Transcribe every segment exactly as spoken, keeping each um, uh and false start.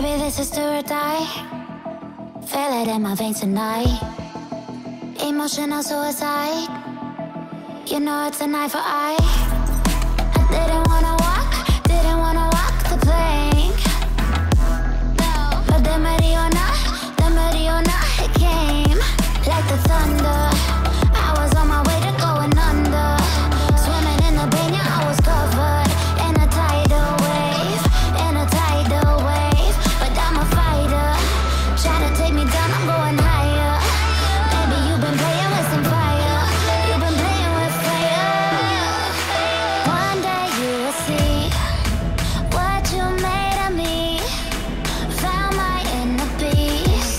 Baby, this is do or die. Feel it in my veins tonight. Emotional suicide. You know it's an eye for eye. I didn't wanna walk, didn't wanna walk the plank. No. But the Mariona, the Mariona, it came like the thunder. I was on my way to going under. Swimming in the banya, I was covered in a tidal wave, in a tidal wave. But I'm a fighter, trying to take me down, I'm going higher. Baby, you've been playing with some fire. You've been playing with fire. One day you will see what you made of me. Found my inner peace.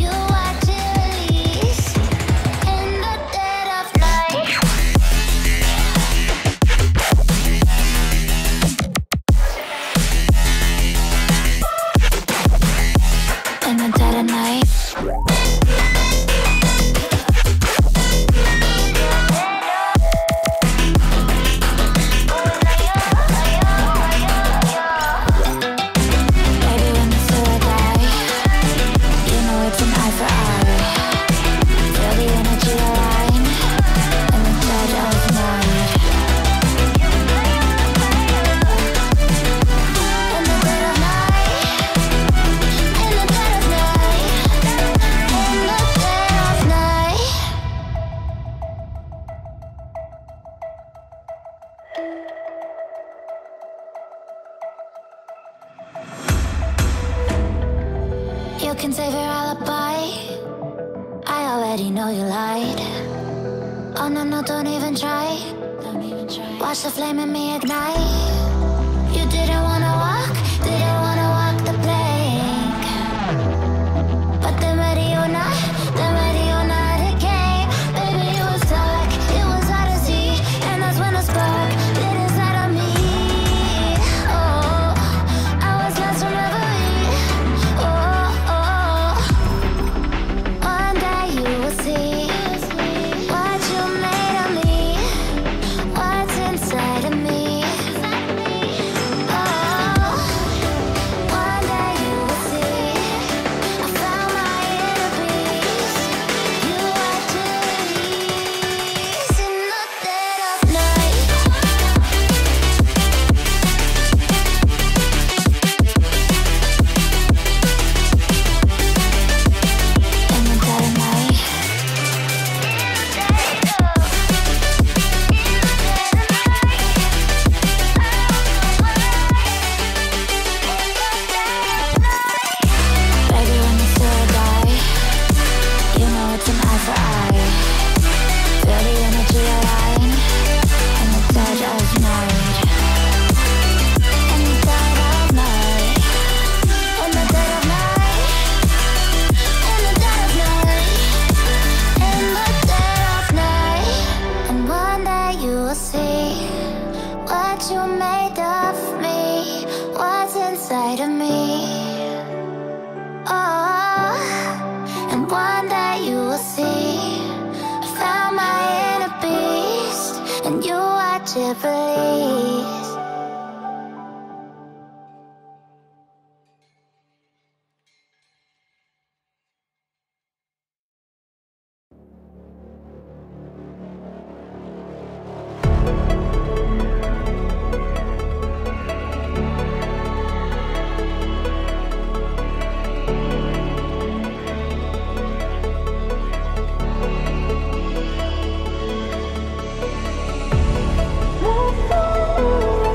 You are to release in the dead of night. In the dead of night. Baby, when it's do or die, you know it's an eye for eye. Feel the energy align in the dead of night. In the dead of night. In the dead of night. In the dead of night. You can save your alibi. I already know you lied. Oh no, no, don't even try. Don't even try. Watch the flame in me ignite. You didn't wanna walk, didn't wanna walk the plank. But the Mariona, the Mariona, it came. Baby, it was dark, it was hard to see. And that's when the spark lit inside of me. Oh, I was lost from reverie. Oh, oh, oh. One day you will see what you made of me, what's inside of me. Oh, one day you will see I found my inner peace. You are to release in the dead of night. In the dead of night. Baby, when it's do or die, you know it's an eye for eye. Feel the energy align in the dead of night. In the dead of night. In the dead of night. In the dead of night. In the dead of night. And one day you will see what you made of me, what's inside of me. Oh, and one day you will see I found my inner peace, and you are to release. Ooh, ooh, ooh.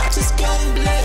Watch this gun blaze.